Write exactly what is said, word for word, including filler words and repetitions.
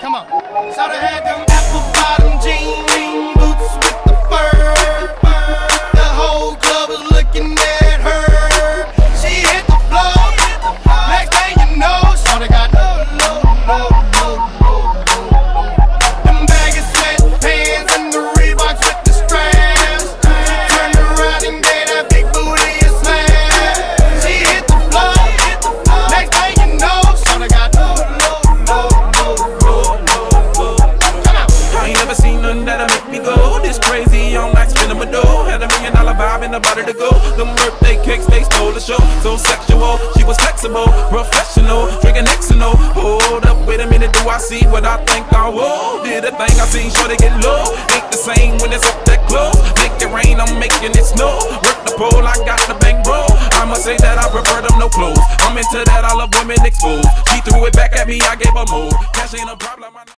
Come on. So they had them apple bottom jean ring boots with the fur. The whole club was looking at her. She hit the floor. Next thing you know, so they got low, low, low, low, low. Them baggy sweatpants and the Reeboks with the straps. She turned around and gave that big booty a slam. She hit the floor. Next thing you know, so they got low, low, low, low, low, low. Come out. Ain't never seen nothing that'll make me go this crazy on like spinning my dough. Had a million dollar vibe and a body to go. Them birthday cakes they stole the show. So sexual, she was flexible, professional, drinking Xanol. Hold up, wait a minute, do I see what I think I will? Did a thing I seen, sure they get low. Ain't the same when it's up that close. Make it rain, I'm making it snow. Work the pole, I got the bankroll. I must say that I prefer them no clothes. I'm into that, I love women exposed. She threw it back at me, I gave her more. Cash ain't a problem. I